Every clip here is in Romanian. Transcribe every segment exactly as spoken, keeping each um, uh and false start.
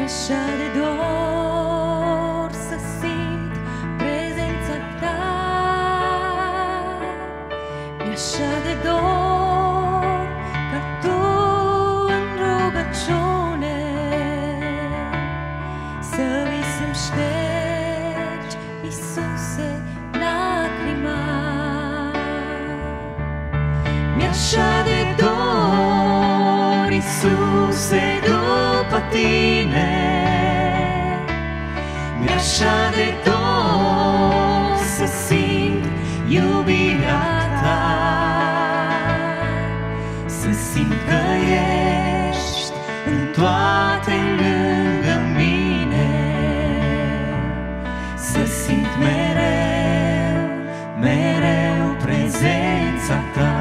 Mi-așa de dor să simt prezența ta, mi-așa de dor ca tu în rugăciune să mi să-mi ștergi, Iisuse, lacrima. Mi-așa de dor, Iisuse, după tine, mi-așa de dor să simt iubirea ta, să simt că ești în toate lângă mine, să simt mereu, mereu prezența ta.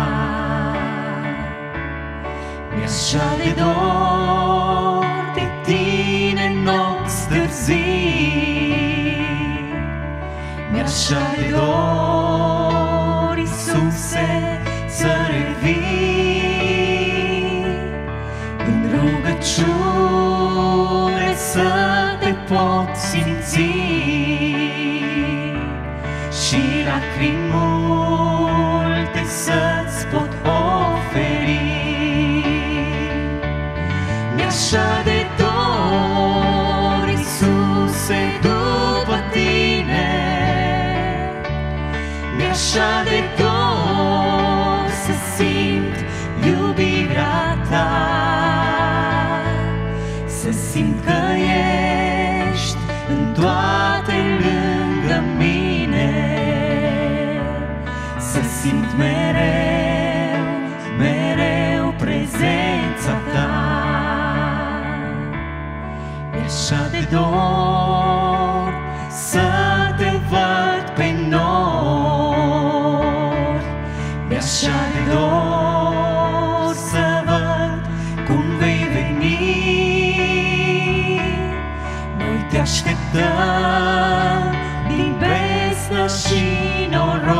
Mi-așa de dor de tine nopți târzii, mi-așa de dor, Iisuse, să revii în rugăciune, să te pot simți și lacrimi multe să-ți pot oferi. Mi-așa de dor, Iisuse, după tine, mi-așa de dor să simt iubirea ta, să simt că ești în toate lângă mine, să simt mereu, mereu prezența ta. Mi-așa de dor să te văd pe nori, mi-așa de dor să văd cum vei veni. Noi te așteptăm din besnă și noroi,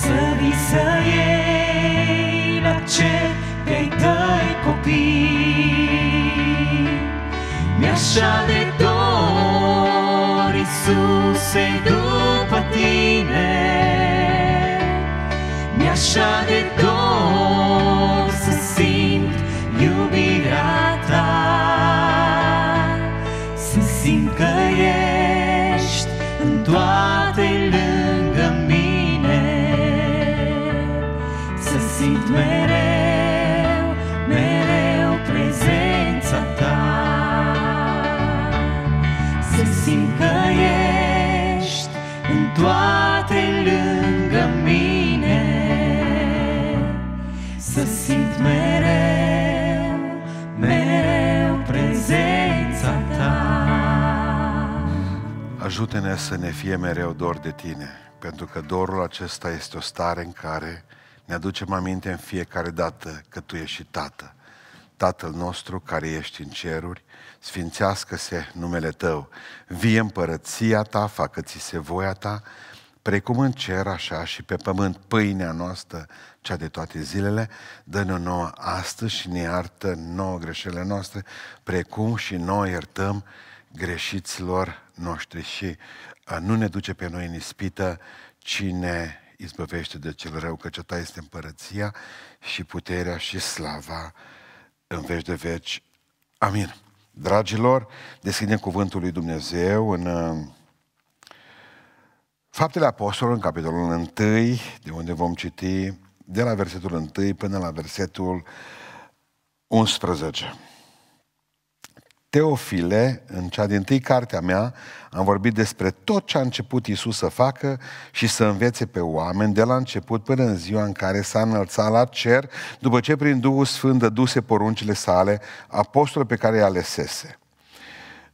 să vii să iei la cer pe-ai tăi copii. Mi-așa de dor, Iisuse, după tine, mi-așa de dor să simt iubirea ta, să simt că ești în toate lângă mine, să simt mereu, mereu prezența ta, să simt că ești în toate lângă mine, să simt mereu, mereu prezența ta. Ajută-ne să ne fie mereu dor de tine, pentru că dorul acesta este o stare în care ne aducem aminte în fiecare dată că Tu ești și Tată. Tatăl nostru care ești în ceruri, sfințească-se numele Tău. Vie împărăția Ta, facă-ți se voia Ta, precum în cer, așa și pe pământ. Pâinea noastră, cea de toate zilele, dă-ne-o nouă astăzi și ne iartă nouă greșelile noastre, precum și noi iertăm greșiților noștri. Și nu ne duce pe noi în ispită, cine izbăvește de cel rău, căci a Ta este împărăția și puterea și slava în veci de veci. Amin. Dragilor, deschidem cuvântul lui Dumnezeu în Faptele Apostolilor, în capitolul unu, de unde vom citi de la versetul unu până la versetul unsprezece. Teofile, în cea din tâi cartea mea, am vorbit despre tot ce a început Iisus să facă și să învețe pe oameni de la început până în ziua în care s-a înălțat la cer, după ce prin Duhul Sfânt dăduse poruncile sale apostolilor pe care îi alesese.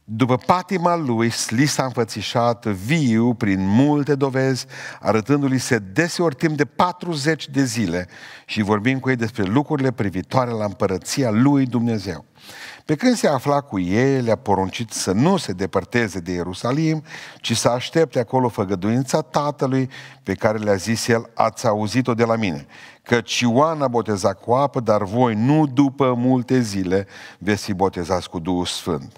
După patima lui, li s-a înfățișat viu prin multe dovezi, arătându-li se deseori timp de patruzeci de zile și vorbim cu ei despre lucrurile privitoare la împărăția lui Dumnezeu. Pe când se afla cu ei, le-a poruncit să nu se depărteze de Ierusalim, ci să aștepte acolo făgăduința Tatălui pe care le-a zis el: ați auzit-o de la mine, căci Ioan a botezat cu apă, dar voi nu după multe zile veți fi botezați cu Duhul Sfânt.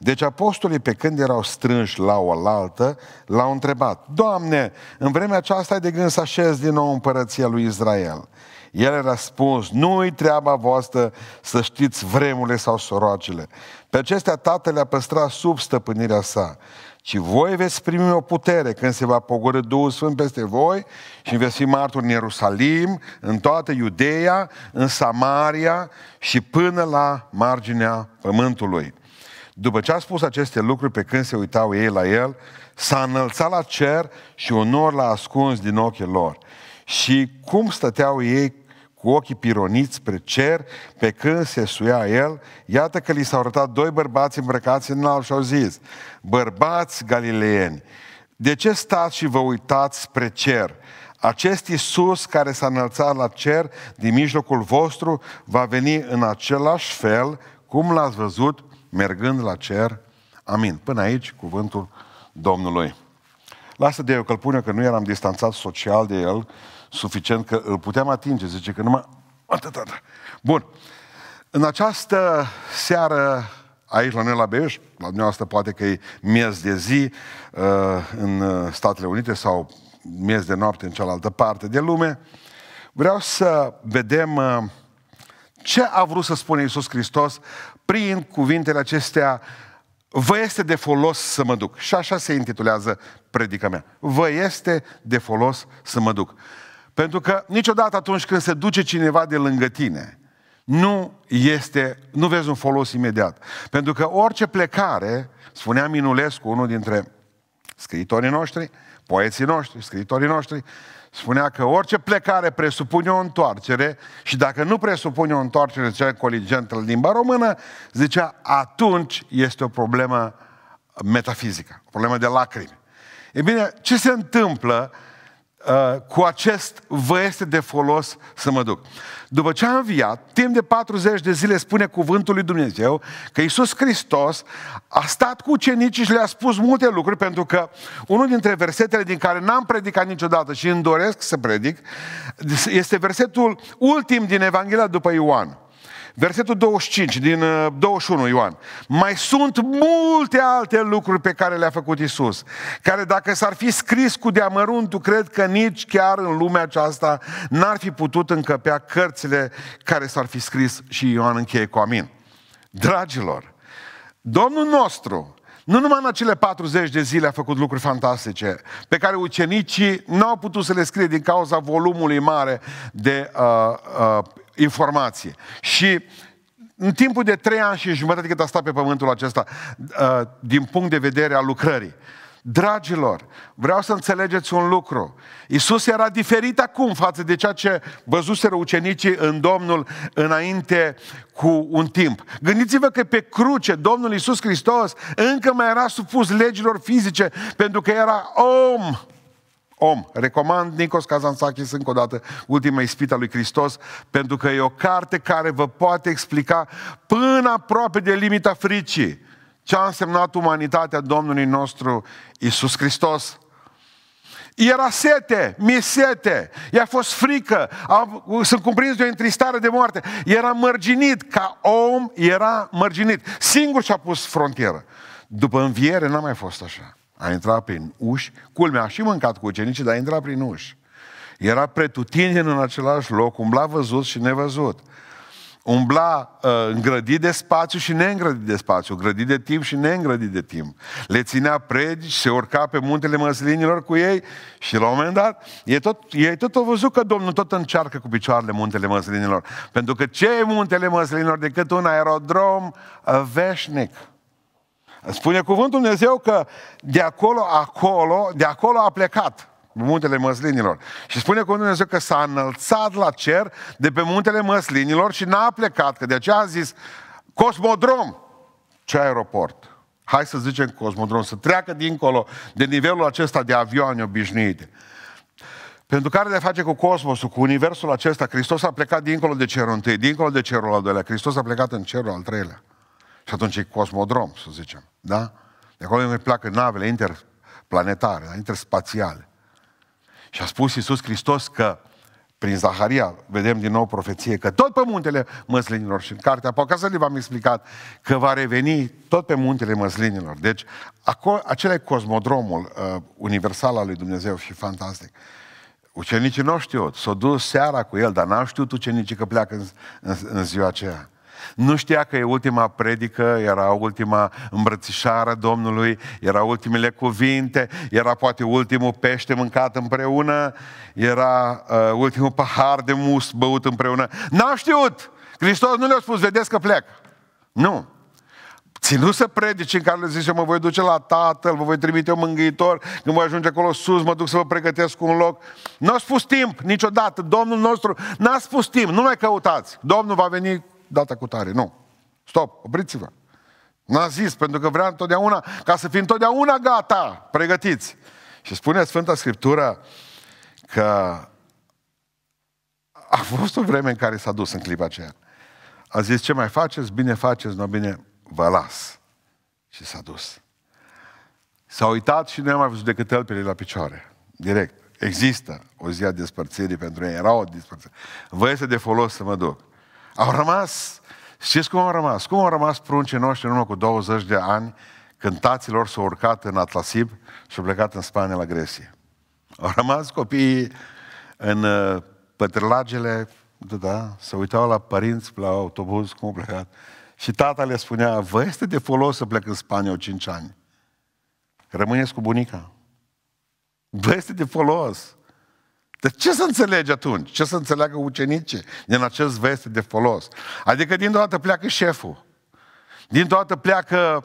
Deci apostolii, pe când erau strânși la oaltă, l-au întrebat: Doamne, în vremea aceasta ai de gând să așezi din nou împărăția lui Israel? El a răspuns: nu-i treaba voastră să știți vremurile sau sorocile. Pe acestea Tatăl le-a păstrat sub stăpânirea sa. Ci voi veți primi o putere când se va pogorî Duhul Sfânt peste voi și veți fi martori în Ierusalim, în toată Iudeea, în Samaria și până la marginea pământului. După ce a spus aceste lucruri, pe când se uitau ei la el, s-a înălțat la cer și un nor l-a ascuns din ochii lor. Și cum stăteau ei cu ochii pironiți spre cer, pe când se suia el, iată că li s-au arătat doi bărbați îmbrăcați în alb și au zis: bărbați galileeni, de ce stați și vă uitați spre cer? Acest Iisus care s-a înălțat la cer din mijlocul vostru va veni în același fel cum l-ați văzut mergând la cer. Amin. Până aici cuvântul Domnului. Lasă de eu că-l pune, că nu eram distanțat social de el suficient, că îl puteam atinge. Zice că numai... Bun. În această seară, aici la noi la Beiuș, la dumneavoastră poate că e miez de zi în Statele Unite sau miez de noapte în cealaltă parte de lume, vreau să vedem ce a vrut să spune Iisus Hristos prin cuvintele acestea: vă este de folos să mă duc. Și așa se intitulează predica mea: vă este de folos să mă duc. Pentru că niciodată atunci când se duce cineva de lângă tine, nu este, nu vezi un folos imediat. Pentru că orice plecare, spunea Minulescu, unul dintre scriitorii noștri, poeții noștri, scriitorii noștri, spunea că orice plecare presupune o întoarcere și dacă nu presupune o întoarcere, zicea coligentă în limba română, zicea, atunci este o problemă metafizică, o problemă de lacrimi. E bine, ce se întâmplă uh, cu acest vă este de folos să mă duc? După ce a înviat, timp de patruzeci de zile spune cuvântul lui Dumnezeu că Iisus Hristos a stat cu ucenicii și le-a spus multe lucruri, pentru că unul dintre versetele din care n-am predicat niciodată și îmi doresc să predic este versetul ultim din Evanghelia după Ioan. Versetul douăzeci și cinci din douăzeci și unu Ioan. Mai sunt multe alte lucruri pe care le-a făcut Iisus, care dacă s-ar fi scris cu deamăruntul, cred că nici chiar în lumea aceasta n-ar fi putut încăpea cărțile care s-ar fi scris. Și Ioan încheie cu amin. Dragilor, Domnul nostru nu numai în acele patruzeci de zile a făcut lucruri fantastice pe care ucenicii n-au putut să le scrie din cauza volumului mare de uh, uh, informație. Și în timpul de trei ani și jumătate cât a stat pe pământul acesta, uh, din punct de vedere al lucrării. Dragilor, vreau să înțelegeți un lucru. Iisus era diferit acum față de ceea ce văzuseră ucenicii în Domnul înainte cu un timp. Gândiți-vă că pe cruce Domnul Iisus Hristos încă mai era supus legilor fizice pentru că era om. Om. Recomand Nikos Kazantzakis încă o dată, Ultima ispită a lui Hristos, pentru că e o carte care vă poate explica până aproape de limita fricii ce a însemnat umanitatea Domnului nostru Iisus Hristos. Era sete, mi-e sete, i-a fost frică, am, sunt cuprins de o întristare de moarte. Era mărginit, ca om era mărginit. Singur și-a pus frontieră. După înviere n-a mai fost așa. A intrat prin uși, culmea, a și mâncat cu ucenicii, dar a intrat prin uși. Era pretutindeni în același loc, umbla văzut și nevăzut. Umbla uh, îngrădit de spațiu și neîngrădit de spațiu, grădit de timp și neîngrădit de timp. Le ținea predici, se urca pe muntele măslinilor cu ei și la un moment dat ei tot, ei tot au văzut că Domnul tot încearcă cu picioarele muntele măslinilor. Pentru că ce e muntele măslinilor decât un aerodrom veșnic? Spune cuvântul Dumnezeu că de acolo, acolo, de acolo a plecat muntele măslinilor. Și spune cuvântul Dumnezeu că s-a înălțat la cer de pe muntele măslinilor și n-a plecat, că de aceea a zis cosmodrom, ce aeroport. hai să zicem cosmodrom, să treacă dincolo de nivelul acesta de avioane obișnuite. Pentru care de-a face cu cosmosul, cu universul acesta, Hristos a plecat dincolo de cerul întâi, dincolo de cerul al doilea, Hristos a plecat în cerul al treilea. Și atunci e cosmodrom, să zicem, da? De acolo ne pleacă navele interplanetare, interspațiale. Și a spus Iisus Hristos că, prin Zaharia, vedem din nou profeție, că tot pe muntele măslinilor, și în cartea Apocalipsei v-am explicat că va reveni tot pe muntele măslinilor. Deci, acolo, acela e cosmodromul uh, universal al lui Dumnezeu și fantastic. Ucenicii nu știu, s-au dus seara cu el, dar n-au știut ucenicii că pleacă în, în, în ziua aceea. Nu știa că e ultima predică, era ultima îmbrățișare a Domnului, era ultimele cuvinte, era poate ultimul pește mâncat împreună, era uh, ultimul pahar de mus băut împreună. N-au știut! Hristos nu le-a spus, vedeți că plec. Nu! Ținu să predici în care le zice, mă voi duce la Tatăl, vă voi trimite un mângâitor, când voi ajunge acolo sus, mă duc să vă pregătesc un loc. N-a spus timp niciodată, Domnul nostru n-a spus timp, nu mai căutați. Domnul va veni data cu tare, nu. Stop, opriți-vă. N-a zis, pentru că vrea întotdeauna, ca să fim întotdeauna gata, pregătiți. Și spune Sfânta Scriptură că a fost o vreme în care s-a dus în clipa aceea. A zis, ce mai faceți? Bine faceți, nu bine, vă las. Și s-a dus. S-a uitat și nu am mai văzut decât tălpile la picioare. Direct. Există o zi a despărțirii pentru ei. Era o despărțire. Vă este de folos să mă duc. Au rămas, știți cum au rămas? Cum au rămas pruncii noștri în urmă cu douăzeci de ani, când tații lor s-au urcat în Atlasib și au plecat în Spania la Grecia. Au rămas copiii în pătrlagele, da, se uitau la părinți, la autobuz, cum au plecat. Și tata le spunea, vă este de folos să plec în Spania o cinci ani. Rămâneți cu bunica. Vă este de folos. Dar ce să înțelegi atunci? Ce să înțeleagă ucenicii din acest veste de folos? Adică dintr-o dată pleacă șeful. Dintr-o dată pleacă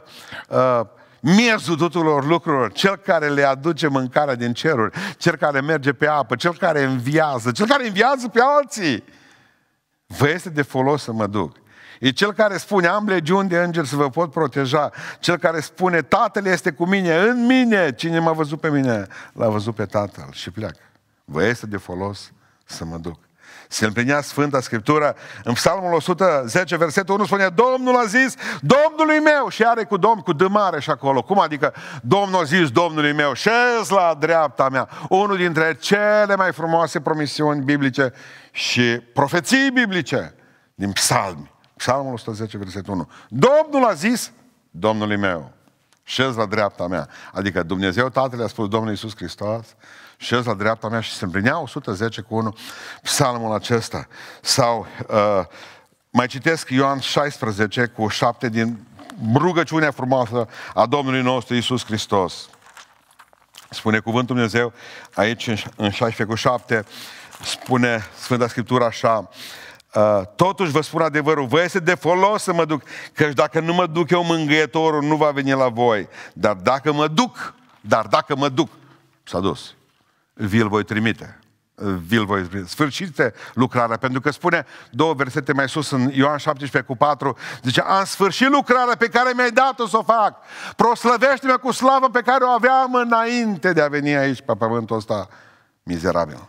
uh, miezul tuturor lucrurilor. Cel care le aduce mâncarea din ceruri. Cel care merge pe apă. Cel care înviază. Cel care înviază pe alții. Vă este de folos să mă duc. E cel care spune, am legiuni de îngeri să vă pot proteja. Cel care spune, Tatăl este cu mine, în mine. Cine m-a văzut pe mine, l-a văzut pe Tatăl. Și pleacă. Vă este de folos să mă duc. Se împlinea Sfânta Scriptură în Psalmul o sută zece, versetul unu, spune, Domnul a zis, Domnului meu, și are cu Domn, cu D mare și acolo. Cum adică, Domnul a zis, Domnului meu, șez la dreapta mea. Unul dintre cele mai frumoase promisiuni biblice și profeții biblice din Psalmi. Psalmul o sută zece, versetul unu. Domnul a zis, Domnului meu, șez la dreapta mea. Adică Dumnezeu Tatăl a spus, Domnul Iisus Hristos, șez la dreapta mea, și se împlinea o sută zece cu unu psalmul acesta. Sau uh, mai citesc Ioan șaisprezece cu șapte din rugăciunea frumoasă a Domnului nostru Iisus Hristos. Spune cuvântul Dumnezeu aici în șaisprezece cu șapte, spune Sfânta Scriptură așa, totuși vă spun adevărul, vă este de folos să mă duc, căci dacă nu mă duc eu, mângâietorul nu va veni la voi. Dar dacă mă duc, dar dacă mă duc, s-a dus. Vi-l voi trimite. Vi-l voi trimite. Sfârșite lucrarea, pentru că spune două versete mai sus în Ioan șaptesprezece cu patru, zice, am sfârșit lucrarea pe care mi-ai dat-o să o fac. Proslăvește-mă cu slavă pe care o aveam înainte de a veni aici pe pământul ăsta mizerabil.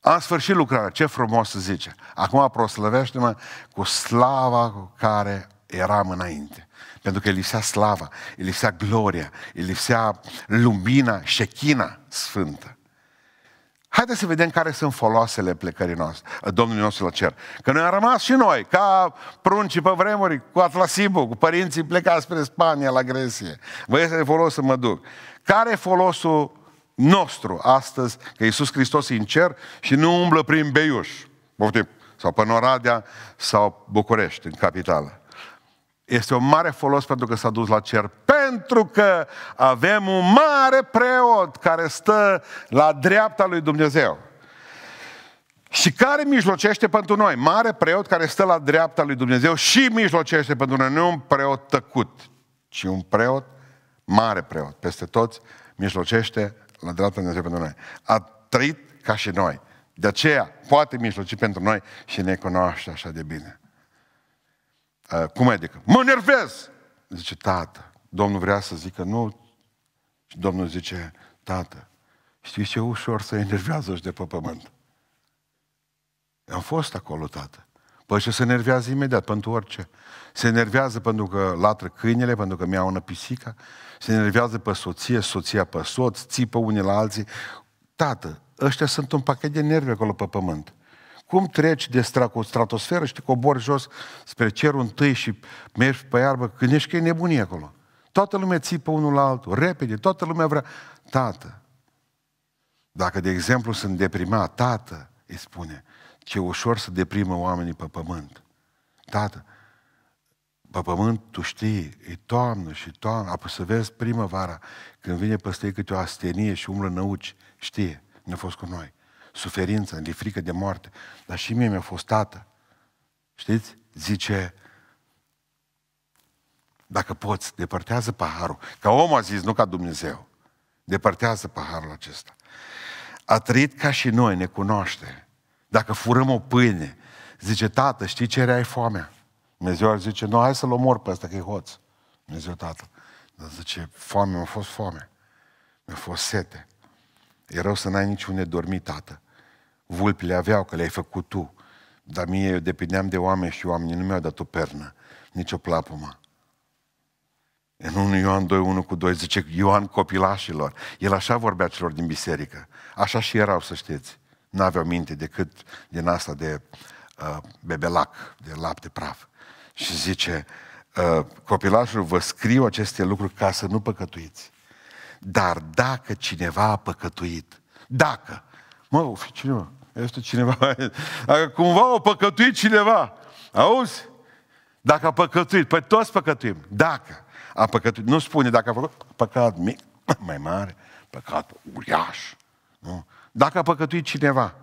Am sfârșit lucrarea, ce frumos să zice. Acum proslăvește-mă cu slava cu care eram înainte. Pentru că îi lipsea slava, îi lipsea gloria, îi lipsea lumina, șechina sfântă. Haideți să vedem care sunt foloasele plecării noastre, Domnului nostru la cer. Că noi am rămas și noi, ca pruncii pe vremuri, cu Atlasibul, cu părinții plecați spre Spania, la Grecia. Vă este de folos să mă duc. Care e folosul nostru astăzi, că Iisus Hristos e în cer și nu umblă prin Beiuș, poftim, sau pe Oradea, sau București, în capitală? Este o mare folos pentru că s-a dus la cer, pentru că avem un mare preot care stă la dreapta lui Dumnezeu și care mijlocește pentru noi. Mare preot care stă la dreapta lui Dumnezeu și mijlocește pentru noi. Nu un preot tăcut, ci un preot, mare preot, peste toți, mijlocește la dreapta lui Dumnezeu pentru noi. A trăit ca și noi. De aceea poate mijloci pentru noi și ne cunoaște așa de bine. Cum adică? Mă nervez! Zice, tată, Domnul vrea să zică nu și Domnul zice, Tată, știi ce ușor se enervează și de pe pământ. Am fost acolo, Tată. Păi și se enervează imediat, pentru orice. Se enervează pentru că latră câinele, pentru că mi-au una pisica, se enervează pe soție, soția pe soț, țipă unii la alții. Tată, ăștia sunt un pachet de nervi acolo pe pământ. Cum treci de stratosferă și te cobori jos spre cerul întâi și mergi pe iarbă, când ești că e nebunie acolo. Toată lumea țipă unul la altul, repede, toată lumea vrea. Tată, dacă de exemplu sunt deprimat, Tată, îi spune, ce ușor să deprimă oamenii pe pământ. Tată, pe pământ, tu știi, e toamnă și toamnă, apoi să vezi primăvara, când vine peste ei câte o astenie și umblă năuci, știe, ne-a fost cu noi. Suferință, ne-i frică de moarte. Dar și mie mi-a fost Tată. Știți? Zice, dacă poți, depărtează paharul. Ca omul a zis, nu ca Dumnezeu. Depărtează paharul acesta. A trăit ca și noi, ne cunoaște. Dacă furăm o pâine, zice, Tată, știi ce era foamea? Dumnezeu ar zice, nu, hai să-l omor pe ăsta, că e hoț. Dumnezeu, Tată. Dar zice, foame, mi-a fost foame. Mi-a fost sete. E rău să n-ai niciunde dormit, Tată. Vulpii le aveau, că le-ai făcut tu. Dar mie, eu depindeam de oameni și oamenii nu mi-au dat o pernă, nici o plapumă. În unu Ioan doi, unu cu doi zice, Ioan copilașilor. El așa vorbea celor din biserică. Așa și erau, să știți. N-aveau minte decât din asta de uh, bebelac, de lapte praf. Și zice, uh, copilașul, vă scriu aceste lucruri ca să nu păcătuiți. Dar dacă cineva a păcătuit, dacă, mă, cineva, este cineva, dacă cumva a păcătuit cineva, auzi? Dacă a păcătuit, păi toți păcătuim, dacă a păcătuit, nu spune dacă a făcut păcat mic, mai mare, păcat uriaș, nu? Dacă a păcătuit cineva,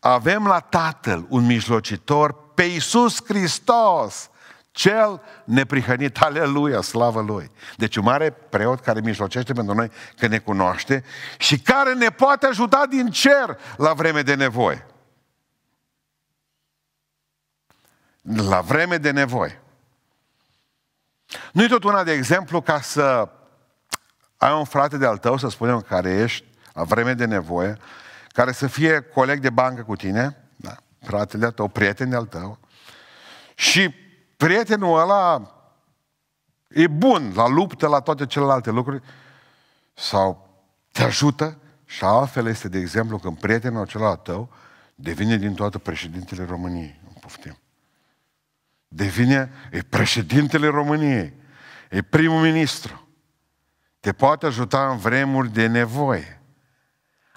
avem la Tatăl un mijlocitor pe Iisus Hristos, Cel neprihănit, aleluia, slavă Lui. Deci un mare preot care mijlocește pentru noi, că ne cunoaște și care ne poate ajuta din cer la vreme de nevoie. La vreme de nevoie. Nu-i tot una de exemplu ca să ai un frate de-al tău, să spunem, care ești la vreme de nevoie, care să fie coleg de bancă cu tine, da, fratele tău, prieten de-al tău, și prietenul ăla e bun la luptă, la toate celelalte lucruri, sau te ajută, și altfel este, de exemplu, când prietenul acela tău devine din toată președintele României. Poftim. Devine, e președintele României, e primul ministru. Te poate ajuta în vremuri de nevoie.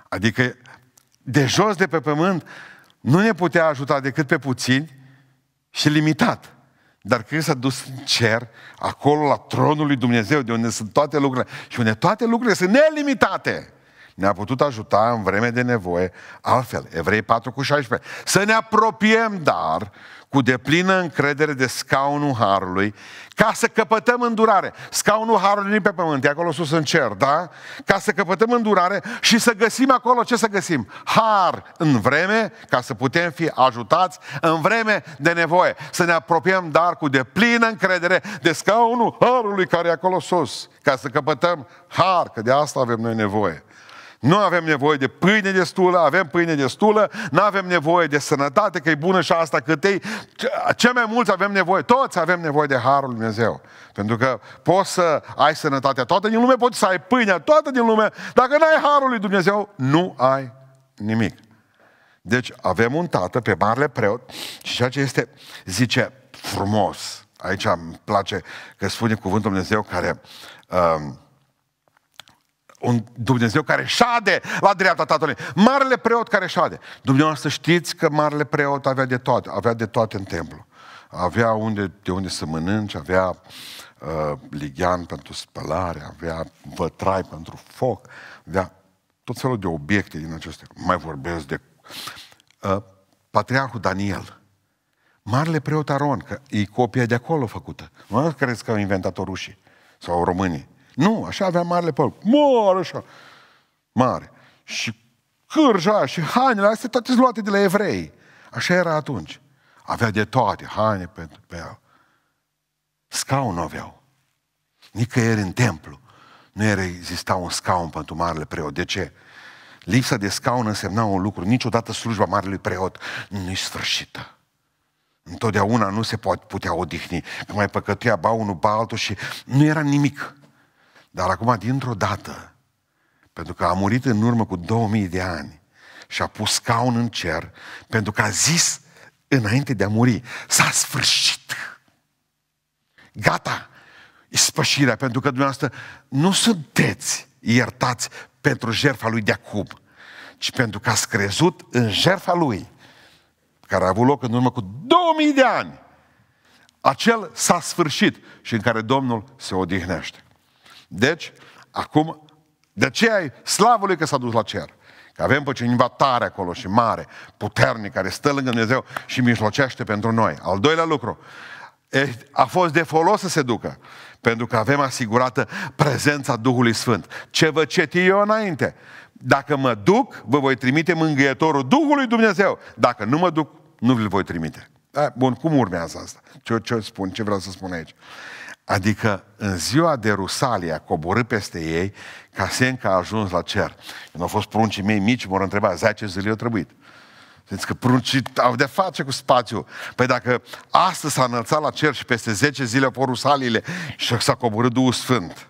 Adică, de jos de pe pământ, nu ne putea ajuta decât pe puțini și limitat. Dar când s-a dus în cer, acolo la tronul lui Dumnezeu, de unde sunt toate lucrurile și unde toate lucrurile sunt nelimitate, ne-a putut ajuta în vreme de nevoie, altfel, Evrei patru cu șaisprezece, să ne apropiem, dar, cu deplină încredere de scaunul Harului, ca să căpătăm îndurare. Scaunul Harului nu pe pământ, e acolo sus în cer, da? Ca să căpătăm îndurare și să găsim acolo, ce să găsim? Har în vreme, ca să putem fi ajutați în vreme de nevoie. Să ne apropiem, dar, cu deplină încredere de scaunul Harului care e acolo sus, ca să căpătăm har, că de asta avem noi nevoie. Nu avem nevoie de pâine destulă, avem pâine destulă, nu avem nevoie de sănătate, că e bună și asta cât ei. Cei mai mulți avem nevoie, toți avem nevoie de Harul Lui Dumnezeu. Pentru că poți să ai sănătatea toată din lume, poți să ai pâinea toată din lume, dacă nu ai Harul Lui Dumnezeu, nu ai nimic. Deci avem un Tată pe marele preot și ceea ce este, zice, frumos. Aici îmi place că spune cuvântul Dumnezeu care... Uh, un Dumnezeu care șade la dreapta Tatălui. Marele preot care șade. Dumneavoastră știți că marele preot avea de toate, avea de toate în templu. Avea unde, de unde să mănânci, avea uh, lighean pentru spălare, avea vătrai pentru foc, avea tot felul de obiecte din acestea. Mai vorbesc de uh, patriarhul Daniel. Marele preot Aron, că e copia de acolo făcută. Nu crezi că au inventat-o rușii sau românii. Nu, așa avea marele păr. Mare așa. Mare. Și cârja și hainele astea toate luate de la evrei. Așa era atunci. Avea de toate haine pe, pe el. Scaun nu aveau. Nicăieri în templu nu era exista un scaun pentru marele preot. De ce? Lipsa de scaun însemna un lucru. Niciodată slujba marelui preot nu-i sfârșită. Întotdeauna nu se poate putea odihni. Că mai păcătuia ba unul, ba altul și nu era nimic. Dar acum, dintr-o dată, pentru că a murit în urmă cu două mii de ani și a pus scaun în cer, pentru că a zis înainte de a muri, s-a sfârșit. Gata, ispășirea, pentru că dumneavoastră nu sunteți iertați pentru jertfa lui de acum, ci pentru că ați crezut în jertfa lui, care a avut loc în urmă cu două mii de ani. Acel s-a sfârșit și în care Domnul se odihnește. Deci, acum, de aceea e slavă lui că s-a dus la cer. Că avem pe cineva tare acolo și mare, puternic, care stă lângă Dumnezeu și mijlocește pentru noi. Al doilea lucru, a fost de folos să se ducă, pentru că avem asigurată prezența Duhului Sfânt. Ce vă ceti eu înainte? Dacă mă duc, vă voi trimite mângâietorul Duhului Dumnezeu. Dacă nu mă duc, nu vi-l voi trimite. Bun, cum urmează asta? Ce, ce spun? Ce vreau să spun aici? Adică în ziua de Rusalia coborâ peste ei, ca semn că a ajuns la cer. Când au fost pruncii mei mici, m-au întrebat, zece zile au trebuit. Zici că pruncii au de face cu spațiu. Păi dacă astăzi s-a înălțat la cer și peste zece zile au porut salile și s-a coborât Duhul Sfânt,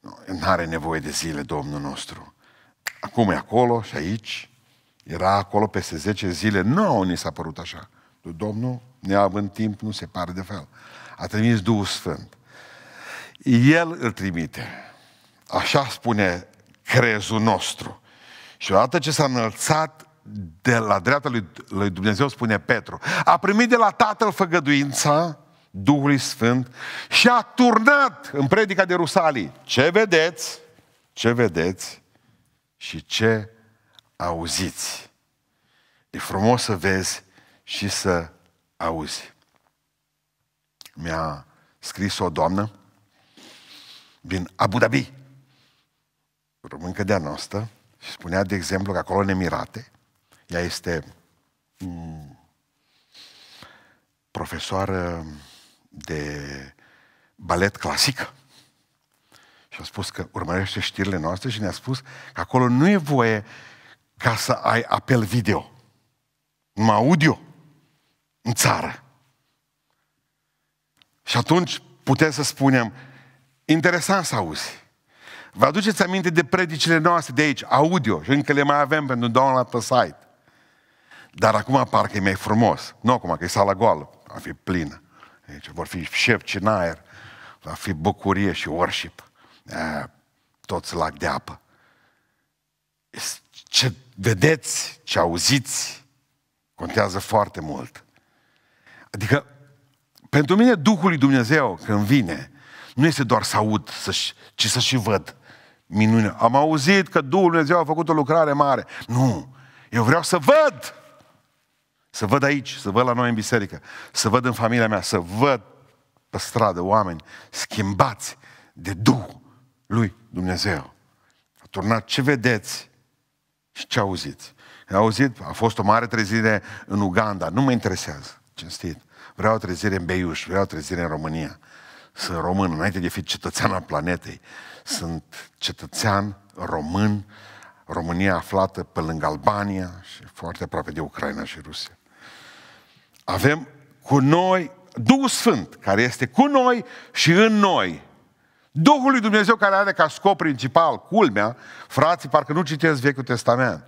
nu are nevoie de zile Domnul nostru. Acum e acolo și aici, era acolo peste zece zile, nu ni s-a părut așa. Domnul, neavând timp, nu se pare de fel. A trimis Duhul Sfânt. El îl trimite. Așa spune crezul nostru. Și odată ce s-a înălțat de la dreapta lui, lui Dumnezeu, spune Petru, a primit de la Tatăl făgăduința Duhului Sfânt și a turnat în predica de Rusalii. Ce vedeți? Ce vedeți? Și ce auziți? E frumos să vezi și să auzi. Mi-a scris o doamnă din Abu Dhabi, româncă de-a noastră, și spunea, de exemplu, că acolo în Emirate, ea este m- profesoară de balet clasic și a spus că urmărește știrile noastre și ne-a spus că acolo nu e voie ca să ai apel video, numai audio în țară. Și atunci putem să spunem, interesant să auzi. Vă aduceți aminte de predicile noastre de aici, audio, și încă le mai avem pentru download pe site. Dar acum parcă e mai frumos. Nu acum, că e sala goală, va fi plină. Deci vor fi șepci în aer, va fi bucurie și worship. E, toți lac de apă. Ce vedeți, ce auziți, contează foarte mult. Adică, pentru mine, Duhul lui Dumnezeu, când vine, nu este doar să aud, ci să și văd minunea. Am auzit că Duhul lui Dumnezeu a făcut o lucrare mare. Nu! Eu vreau să văd! Să văd aici, să văd la noi în biserică, să văd în familia mea, să văd pe stradă oameni schimbați de Duhul lui Dumnezeu. A turnat ce vedeți și ce auziți. A auzit, a fost o mare trezire în Uganda, nu mă interesează, cinstit. Vreau o trezire în Beiuș, vreau o trezire în România. Sunt român, înainte de a fi cetățean al planetei. Sunt cetățean român, România aflată pe lângă Albania și foarte aproape de Ucraina și Rusia. Avem cu noi Duhul Sfânt, care este cu noi și în noi. Duhul lui Dumnezeu care are ca scop principal, culmea, frații, parcă nu citesc Vechiul Testament.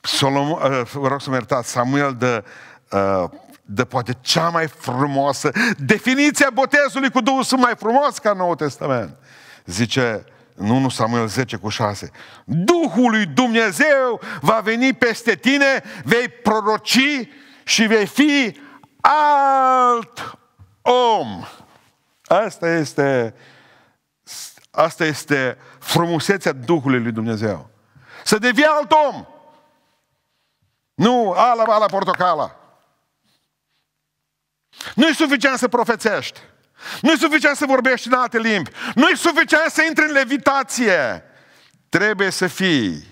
Solomon, vă rog să mă iertați, Samuel de... Uh, de poate cea mai frumoasă definiția botezului cu Duhul Sfânt, mai frumos ca Noul Testament. Zice în unu Samuel zece cu șase, Duhul lui Dumnezeu va veni peste tine, vei proroci și vei fi alt om. Asta este, asta este frumusețea Duhului lui Dumnezeu. Să devii alt om. Nu ala, ala, portocala. Nu-i suficient să profețești. Nu-i suficient să vorbești în alte limbi. Nu-i suficient să intri în levitație. Trebuie să fii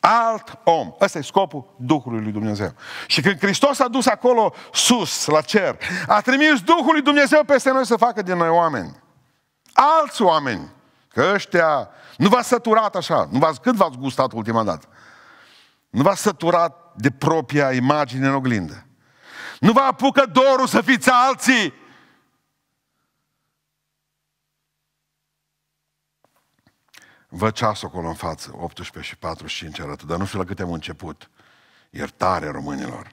alt om. Ăsta e scopul Duhului lui Dumnezeu. Și când Hristos a dus acolo sus, la cer, a trimis Duhul lui Dumnezeu peste noi să facă din noi oameni. alți oameni. Că ăștia, nu v-ați săturat așa, nu v-ați, cât v-ați gustat ultima dată? Nu v-ați săturat de propria imagine în oglindă. Nu vă apucă dorul să fiți alții. Văd ceasul acolo în față, optsprezece și patruzeci și cinci arată, dar nu știu la câte am început. Iertare românilor.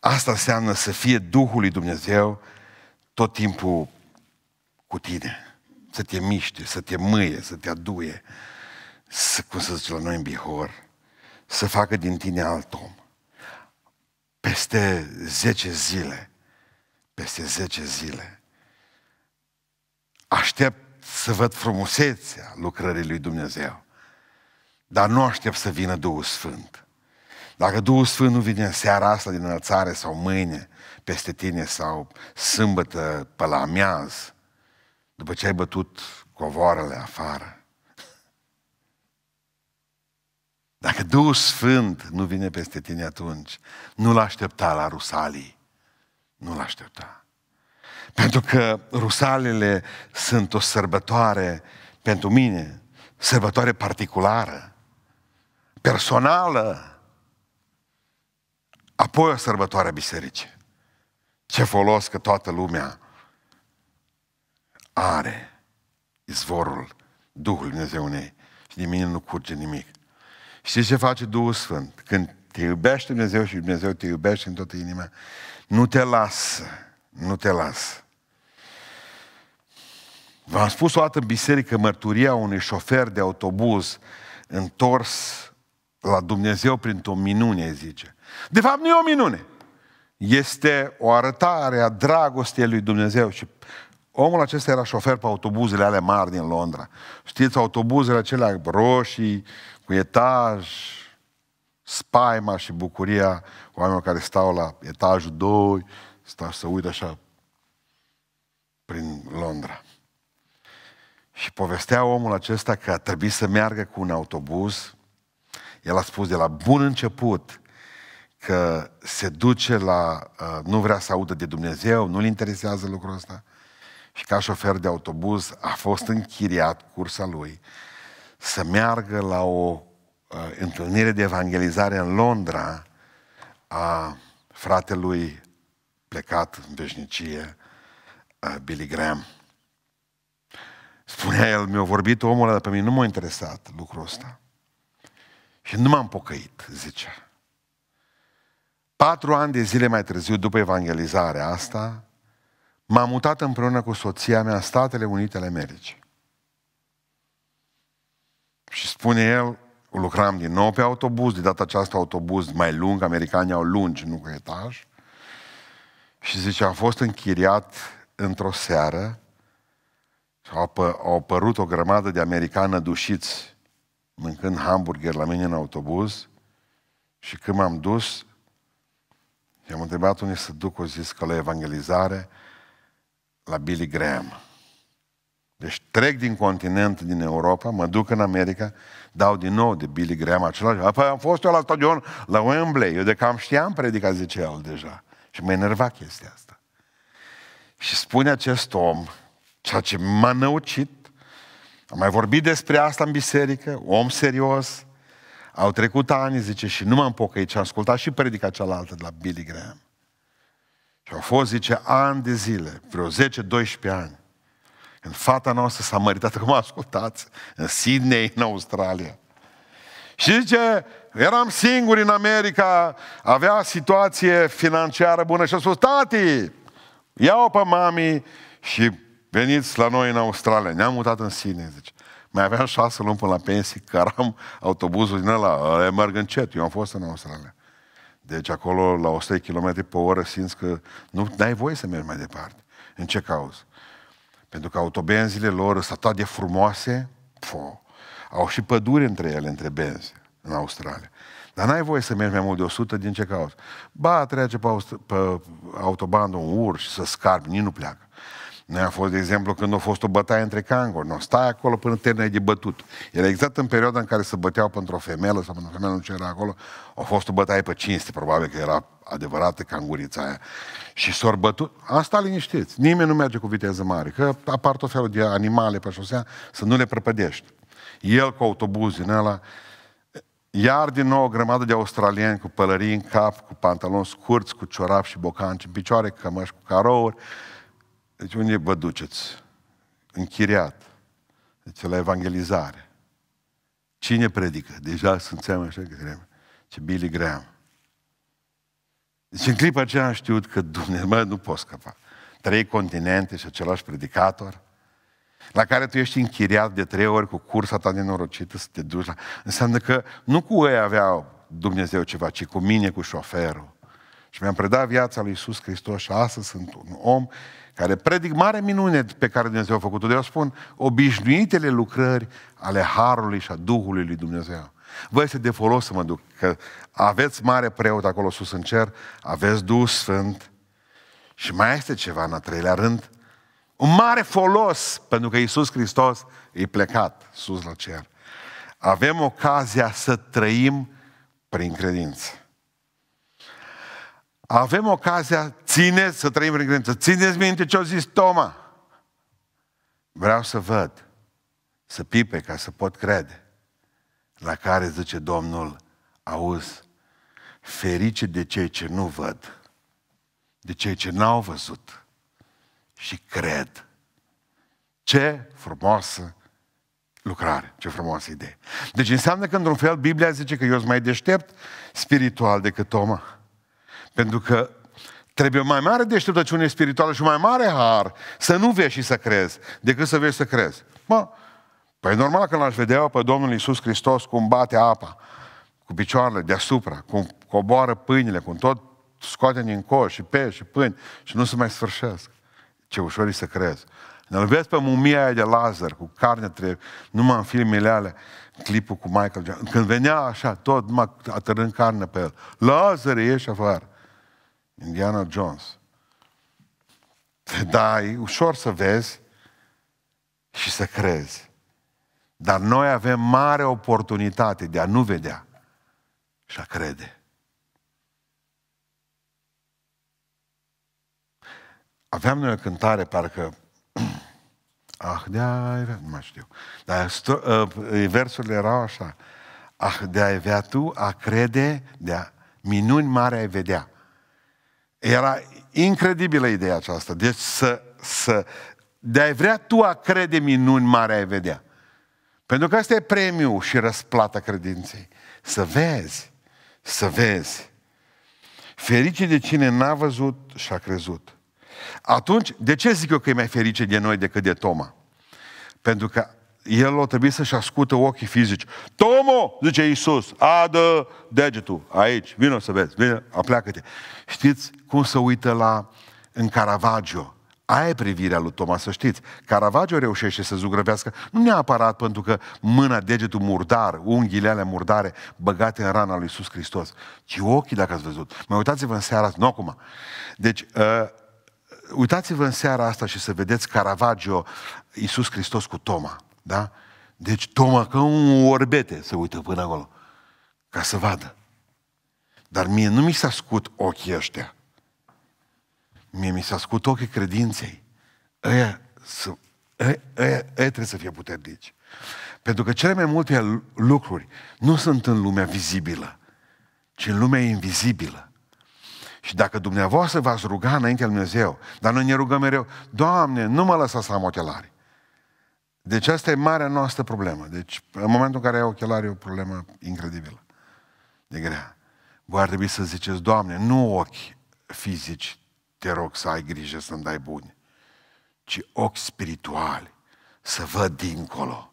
Asta înseamnă să fie Duhul lui Dumnezeu tot timpul cu tine. Să te miște, să te mâie, să te aduie. Să, cum să zice la noi în Bihor, să facă din tine alt om. Peste zece zile, peste zece zile, aștept să văd frumusețea lucrării lui Dumnezeu. Dar nu aștept să vină Duhul Sfânt. Dacă Duhul Sfânt nu vine în seara asta din înălțare sau mâine peste tine sau sâmbătă pe la amiaz, după ce ai bătut covoarele afară. Dacă Duhul Sfânt nu vine peste tine atunci, nu-L aștepta la Rusalii. Nu-L aștepta. Pentru că Rusalile sunt o sărbătoare pentru mine, sărbătoare particulară, personală. Apoi o sărbătoare a bisericii. Ce folos că toată lumea are izvorul Duhului Dumnezeunei și din mine nu curge nimic. Știți ce face Duhul Sfânt? Când te iubește Dumnezeu și Dumnezeu te iubește în toată inima, nu te lasă, nu te lasă. V-am spus o dată în biserică mărturia unui șofer de autobuz întors la Dumnezeu printr-o minune, zice. De fapt, nu e o minune. Este o arătare a dragostei lui Dumnezeu. Și omul acesta era șofer pe autobuzele alea mari din Londra. Știți, autobuzele acelea roșii, cu etaj, spaima și bucuria oamenilor care stau la etajul doi, stau să uită așa prin Londra. Și povestea omul acesta că a trebuit să meargă cu un autobuz. El a spus de la bun început că se duce la... nu vrea să audă de Dumnezeu, nu-l interesează lucrul ăsta. Și ca șofer de autobuz a fost închiriat cursa lui să meargă la o întâlnire de evangelizare în Londra a fratelui plecat în veșnicie, Billy Graham. Spunea el, mi-a vorbit omul ăla, dar pe mine nu m-a interesat lucrul ăsta. Și nu m-am pocăit, zicea. Patru ani de zile mai târziu, după evangelizarea asta, m-am mutat împreună cu soția mea în Statele Unite ale Americii. Și spune el, lucram din nou pe autobuz, de data aceasta autobuz mai lung, americanii au lungi, nu cu etaj. Și zice, am fost închiriat într-o seară, au apărut o grămadă de americani nădușiți mâncând hamburger la mine în autobuz și când m-am dus, i-am întrebat unde să duc, o zis că la evangelizare, la Billy Graham. Deci trec din continent, din Europa, mă duc în America, dau din nou de Billy Graham același. Apoi am fost eu la stadion, la Wembley, eu de cam știam predica, zice el deja. Și mă enerva chestia asta. Și spune acest om, ceea ce m-a năucit. Am mai vorbit despre asta în biserică, om serios. Au trecut ani, zice, și nu m-am pocăit, am ascultat și predica cealaltă de la Billy Graham. Și au fost, zice, ani de zile, vreo zece doisprezece ani, când fata noastră s-a măritat, cum ascultați, în Sydney, în Australia. Și zice, eram singur în America, avea situație financiară bună și a spus, tati, ia-o pe mami și... veniți la noi în Australia, ne-am mutat în Sydney, zice. Mai aveam șase luni până la pensie, căram autobuzul din ăla, merg încet, eu am fost în Australia. Deci acolo, la o sută de kilometri pe oră, simți că nu ai voie să mergi mai departe. În ce cauză? Pentru că autobenzile lor sunt atât de frumoase, pfo, au și păduri între ele, între benzi, în Australia. Dar n-ai voie să mergi mai mult de o sută, din ce cauză? Ba, trece pe, pe autobandă un urs și să scarbi, nici nu pleacă. Noi a fost, de exemplu, când a fost o bătaie între canguri. Nu, stai acolo până termină de bătut. Era exact în perioada în care se băteau pentru o femelă sau pentru o femeie, nu ce era acolo. A fost o bătaie pe cinste, probabil că era adevărată cangurița aia. Și s-au bătut. Asta liniștiți. Nimeni nu merge cu viteză mare, că apar tot felul de animale pe șosea să nu le prăpădești. El cu autobuz din ăla, iar din nou o grămadă de australieni cu pălării în cap, cu pantaloni scurți, cu ciorapi și bocanci în picioare, cu cămăși, cu carouri. Deci unde vă duceți? Închiriat. Deci la evangelizare. Cine predică? Deja sunteam așa că trebuie. Ce Billy Graham. Deci în clipa aceea am știut că Dumnezeu, mă, nu pot scăpa. Trei continente și același predicator, la care tu ești închiriat de trei ori cu cursa ta nenorocită să te duci la... Înseamnă că nu cu ei avea Dumnezeu ceva, ci cu mine, cu șoferul. Și mi-am predat viața lui Iisus Hristos și astăzi sunt un om care predic mare minune pe care Dumnezeu a făcut-o. De eu spun, obișnuitele lucrări ale Harului și a Duhului lui Dumnezeu. Vă este de folos să mă duc, că aveți mare preot acolo sus în cer, aveți Duhul Sfânt și mai este ceva în a treilea rând, un mare folos, pentru că Iisus Hristos e plecat sus la cer. Avem ocazia să trăim prin credință. Avem ocazia, țineți, să trăim prin credință. Țineți minte ce a zis Toma. Vreau să văd, să pipe ca să pot crede. La care zice Domnul, auzi, ferice de cei ce nu văd, de cei ce n-au văzut și cred. Ce frumoasă lucrare, ce frumoasă idee. Deci înseamnă că într-un fel Biblia zice că eu sunt mai deștept spiritual decât Toma. Pentru că trebuie mai mare deșteptăciune spirituală și mai mare har să nu vezi și să crezi, decât să vezi să crezi. Mă, păi normal că l-aș vedea pe Domnul Iisus Hristos cum bate apa cu picioarele deasupra, cum coboară pâinile, cum tot scoate din coș și pești și pâini și nu se mai sfârșesc. Ce ușor e să crezi. Îl vezi pe mumia aia de Lazar, cu carne trebuie, numai în filmele alea, clipul cu Michael Jackson. Când venea așa, tot numai atârând carne pe el. Lazar, ieși afară. Indiana Jones. Te dai, ușor să vezi și să crezi. Dar noi avem mare oportunitate de a nu vedea și a crede. Aveam noi o cântare, parcă ah, de-ai vea, nu mai știu. Dar versurile erau așa. Ah, de-ai vea tu a crede, de-a minuni mari ai vedea. Era incredibilă ideea aceasta. Deci să, să de-ai vrea tu a crede minuni mari ai vedea. Pentru că asta e premiul și răsplata credinței. Să vezi, să vezi. Ferice de cine n-a văzut și a crezut. Atunci, de ce zic eu că e mai ferice de noi decât de Toma? Pentru că el o trebuie să-și ascute ochii fizici. Tomo, zice Iisus, adă degetul aici, vino să vezi, vino, apleacă-te. Știți cum se uită la, în Caravaggio? Aia e privirea lui Toma, să știți. Caravaggio reușește să zugrăvească, nu neapărat pentru că mâna, degetul murdar, unghiile alea murdare, băgate în rana lui Iisus Hristos, ci ochii, dacă ați văzut. Mai uitați-vă în seara asta, nu acum. Deci, uh, uitați-vă în seara asta și să vedeți Caravaggio, Iisus Hristos cu Toma, da? Deci Toma ca un orbete se uită până acolo, ca să vadă. Dar mie nu mi s-a ascut ochii ăștia. Mie mi s-a ascut ochii credinței. Aia, să, aia, aia, aia trebuie să fie puternici. Pentru că cele mai multe lucruri nu sunt în lumea vizibilă, ci în lumea invizibilă. Și dacă dumneavoastră v-ați ruga înaintea lui Dumnezeu, dar noi ne rugăm mereu, Doamne, nu mă lăsa să am ochelari. Deci asta e marea noastră problemă. Deci în momentul în care ai ochelari e o problemă incredibilă, de grea. Voi ar trebui să ziceți, Doamne, nu ochi fizici, te rog să ai grijă să-mi dai buni, ci ochi spirituali, să văd dincolo,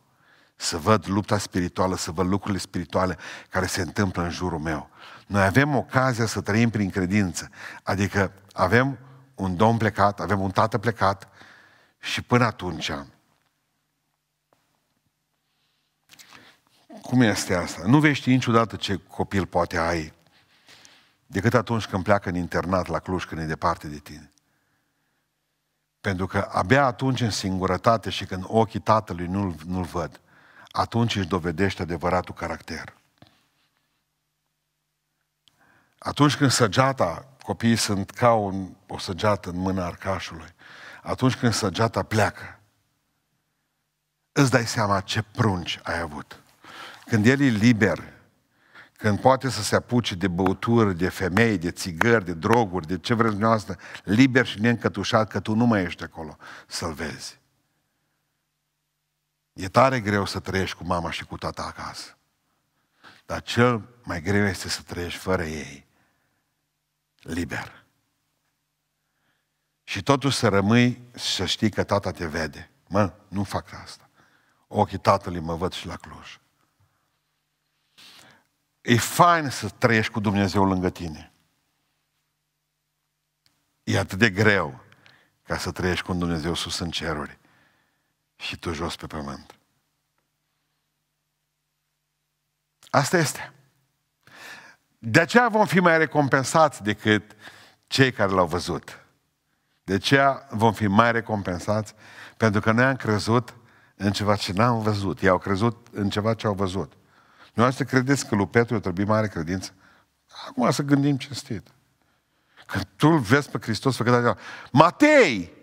să văd lupta spirituală, să văd lucrurile spirituale care se întâmplă în jurul meu. Noi avem ocazia să trăim prin credință. Adică avem un Domn plecat, avem un Tată plecat și până atunci. Cum este asta? Nu vei ști niciodată ce copil poate ai decât atunci când pleacă în internat la Cluj, când e departe de tine. Pentru că abia atunci, în singurătate și când ochii tatălui nu-l, nu-l văd, atunci își dovedește adevăratul caracter. Atunci când săgeata, copiii sunt ca un, o săgeată în mâna arcașului, atunci când săgeata pleacă, îți dai seama ce prunci ai avut. Când el e liber, când poate să se apuce de băuturi, de femei, de țigări, de droguri, de ce vreți dumneavoastră, liber și neîncătușat, că tu nu mai ești acolo să-l vezi. E tare greu să trăiești cu mama și cu tata acasă. Dar cel mai greu este să trăiești fără ei. Liber. Și totuși să rămâi și să știi că tata te vede. Mă, nu fac asta. Ochii tatălui mă văd și la Cluj. E fain să trăiești cu Dumnezeu lângă tine. E atât de greu ca să trăiești cu Dumnezeu sus în ceruri și tu jos pe pământ. Asta este. De aceea vom fi mai recompensați decât cei care l-au văzut. De aceea vom fi mai recompensați, pentru că noi am crezut în ceva ce n-am văzut. Ei au crezut în ceva ce au văzut. Noi să credeți că lui Petru i-a trebuit mare credință? Acum să gândim cinstit. Când tu îl vezi pe Hristos făcând așa, Matei!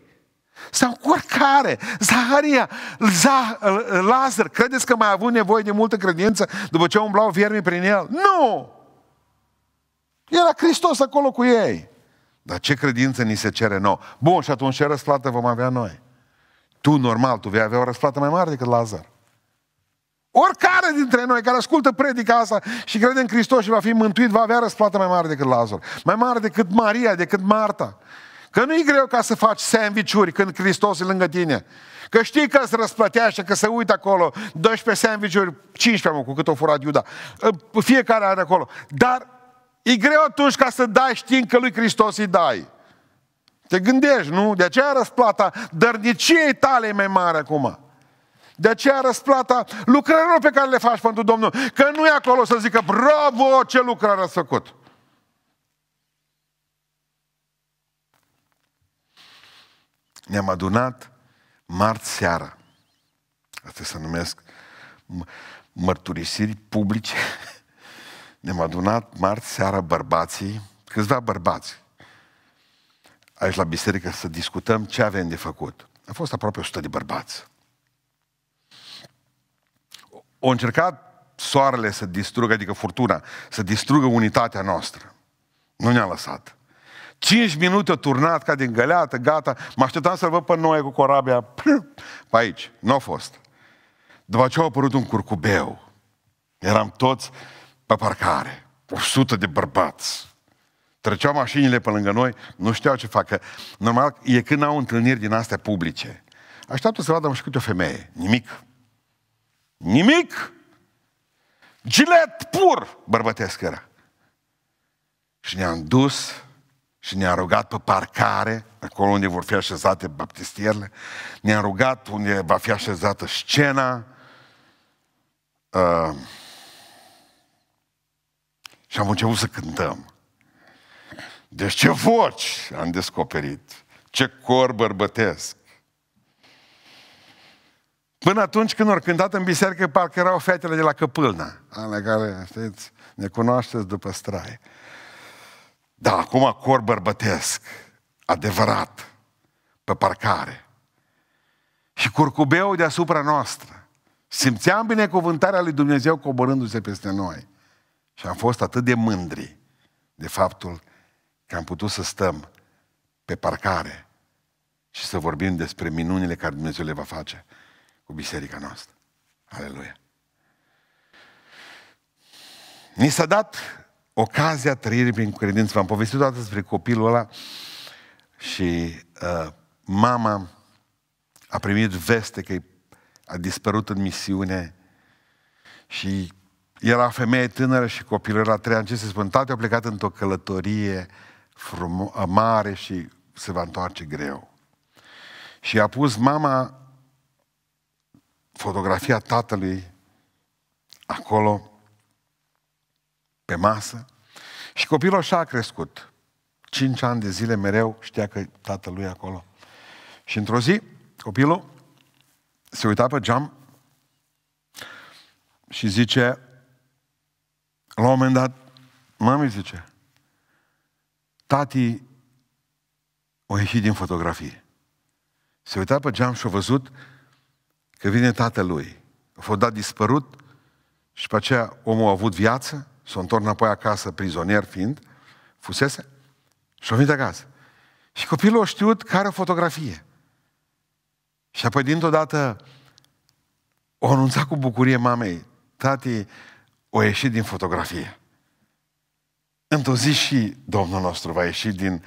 Sau cu oricare! Zaharia! Lazar! Credeți că mai a avut nevoie de multă credință după ce umblau viermii prin el? Nu! Era Hristos acolo cu ei! Dar ce credință ni se cere nouă? Bun, și atunci ce răsplată vom avea noi? Tu, normal, tu vei avea o răsplată mai mare decât Lazar. Oricare dintre noi care ascultă predica asta și crede în Hristos și va fi mântuit, va avea răsplată mai mare decât Lazar. Mai mare decât Maria, decât Marta. Că nu e greu ca să faci sandwich-uri când Hristos e lângă tine. Că știi că îți răsplătește, că se uită acolo doisprezece sandwich-uri, cincisprezece mă, cu cât o furat Iuda. Fiecare are acolo. Dar e greu atunci ca să dai știind că lui Hristos îi dai. Te gândești, nu? De aceea răsplata dărniciei tale e mai mare acum. De aceea răsplata lucrărilor pe care le faci pentru Domnul. Că nu e acolo să zică, bravo, ce lucrare ați făcut. Ne-am adunat marți seara. Asta se numesc mărturisiri publice. Ne-am adunat marți seara bărbații, câțiva bărbați, aici la biserică să discutăm ce avem de făcut. A fost aproape o sută de bărbați. O încercat soarele să distrugă, adică furtuna, să distrugă unitatea noastră. Nu ne-a lăsat. Cinci minute a turnat ca din găleată, gata. Mă așteptam să-l văd pe noi cu corabia pe aici. Nu a fost. După ce a apărut un curcubeu, eram toți pe parcare. O sută de bărbați. Treceau mașinile pe lângă noi, nu știau ce fac. Normal, e când au întâlniri din astea publice. Așteaptă să vadă și câte o femeie. Nimic. Nimic. Gilet pur bărbătesc era. Și ne-am dus și ne-am rugat pe parcare, acolo unde vor fi așezate baptistierele, ne-am rugat unde va fi așezată scena. Uh, și am început să cântăm. Deci ce voci am descoperit, ce cor bărbătesc. Până atunci când au cântat în biserică, parcă erau fetele de la Căpâlna, ale care, știți, ne cunoașteți după straie. Da, acum cor bărbătesc, adevărat, pe parcare. Și curcubeul deasupra noastră. Simțeam binecuvântarea lui Dumnezeu coborându-se peste noi. Și am fost atât de mândri de faptul că am putut să stăm pe parcare și să vorbim despre minunile care Dumnezeu le va face cu biserica noastră. Aleluia! Ni s-a dat ocazia trăirii prin credință. V-am povestit toată despre copilul ăla și uh, mama a primit veste că a dispărut în misiune și era femeie tânără și copilul era trei ani. Ce se spune? Tatăl a plecat într-o călătorie frumo- mare și se va întoarce greu. Și a pus mama fotografia tatălui acolo pe masă și copilul așa a crescut. Cinci ani de zile mereu știa că tatălui e acolo. Și într-o zi, copilul se uita pe geam și zice, la un moment dat, mami zice, tati o ieși din fotografie. Se uita pe geam și a văzut că vine tatălui. A fost dat dispărut și pe aceea omul a avut viață, s-a întors înapoi acasă, prizonier fiind, fusese, și a venit acasă. Și copilul a știut care o fotografie. Și apoi, dintr-o dată, o anunța cu bucurie mamei, tati o ieși din fotografie. Într-o zi și Domnul nostru va ieși din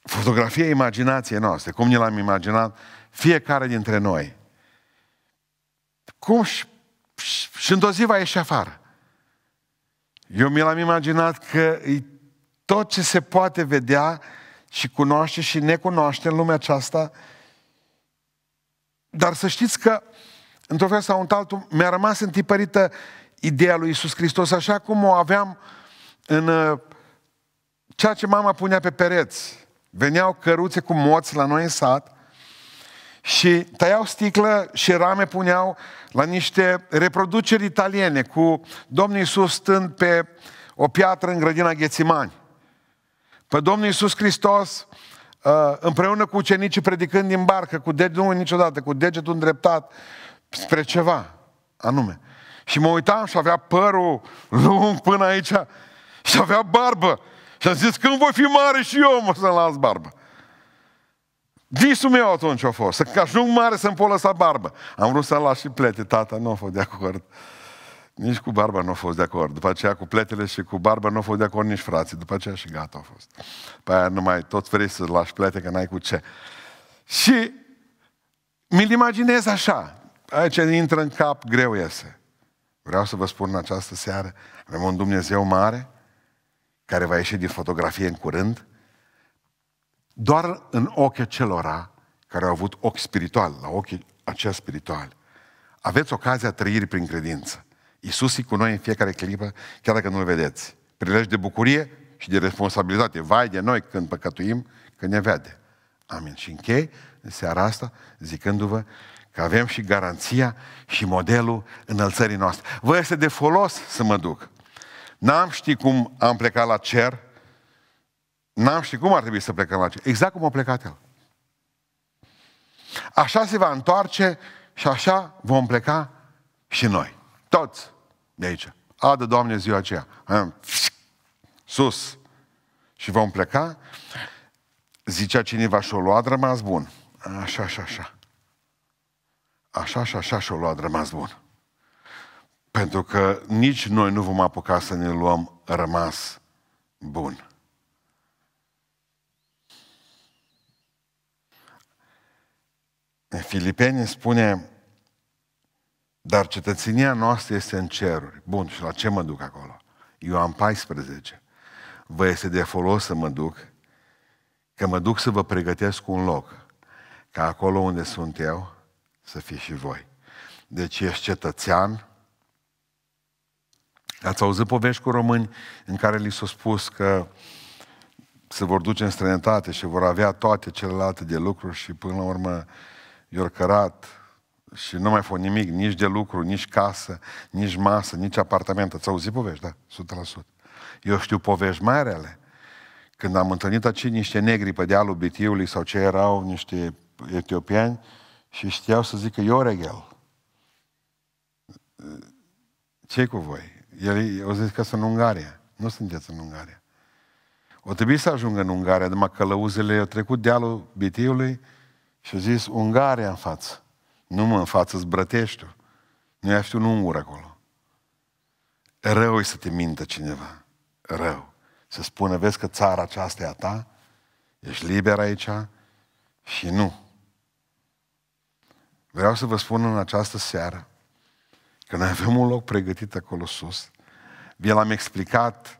fotografia imaginației noastre, cum ne l-am imaginat fiecare dintre noi. Cum și, și, și într-o zi va ieși afară. Eu mi l-am imaginat că e tot ce se poate vedea și cunoaște și necunoaște în lumea aceasta, dar să știți că într-un fel sau într-altul mi-a rămas întipărită ideea lui Iisus Hristos, așa cum o aveam în ceea ce mama punea pe pereți. Veneau căruțe cu moți la noi în sat și tăiau sticlă și rame puneau la niște reproduceri italiene cu Domnul Iisus stând pe o piatră în grădina Ghețimani. Pe Domnul Iisus Hristos împreună cu ucenicii predicând din barcă, cu degetul, nu niciodată, cu degetul îndreptat spre ceva anume. Și mă uitam și avea părul lung până aici și avea barbă. Și am zis, când voi fi mare și eu mă să-mi las barbă. Visul meu atunci a fost, să ajung mare să-mi pot lăsa barbă. Am vrut să-l las și plete, tata nu a fost de acord. Nici cu barba nu a fost de acord. După aceea cu pletele și cu barba nu a fost de acord nici frații. După aceea și gata a fost. Pe aia nu mai tot vrei să-ți lași plete, că n-ai cu ce. Și mi-l imaginez așa. Aici intră în cap, greu iese. Vreau să vă spun în această seară, avem un Dumnezeu mare, care va ieși din fotografie în curând, doar în ochii celora care au avut ochi spiritual, la ochii aceia spirituali. Aveți ocazia trăirii prin credință. Iisus e cu noi în fiecare clipă, chiar dacă nu-L vedeți. Prilej de bucurie și de responsabilitate. Vai de noi când păcătuim, când ne vede. Amin. Și închei în seara asta zicându-vă că avem și garanția și modelul înălțării noastre. Vă este de folos să mă duc. N-am ști cum am plecat la cer, n-am ști cum ar trebui să plecăm la cer. Exact cum a plecat El. Așa se va întoarce și așa vom pleca și noi. Toți de aici. Adă, Doamne, ziua aceea. Sus. Și vom pleca. Zicea cineva și-o luat rămas bun. Așa, așa, așa. Așa, așa, așa și-o luat rămas bun. Pentru că nici noi nu vom apuca să ne luăm rămas bun. În Filipeni spune, dar cetățenia noastră este în ceruri. Bun, și la ce mă duc acolo? Ioan paisprezece. Vă este de folos să mă duc, că mă duc să vă pregătesc un loc, ca acolo unde sunt eu, să fiți și voi. Deci ești cetățean. Ați auzit povești cu români în care li s-a spus că se vor duce în străinătate și vor avea toate celelalte de lucruri și până la urmă i-au cărat și nu mai fost nimic, nici de lucru, nici casă, nici masă, nici apartament. Ați auzit povești? Da, o sută la sută. Eu știu povești mai rele. Când am întâlnit aici niște negri pe dealul Bitiului sau ce erau, niște etiopieni și știau să zică, Ioreghel, ce-i cu voi? El au zis că sunt în Ungaria. Nu sunteți în Ungaria. O trebuie să ajungă în Ungaria, numai călăuzele au trecut dealul Bitiului și au zis, Ungaria în față. Nu mă, în față zbrătești-o. Nu i-a știut un ungur acolo. Rău e să te mintă cineva. Rău. Să spună, vezi că țara aceasta e a ta, ești liber aici și nu. Vreau să vă spun în această seară că noi avem un loc pregătit acolo sus. Vi l-am explicat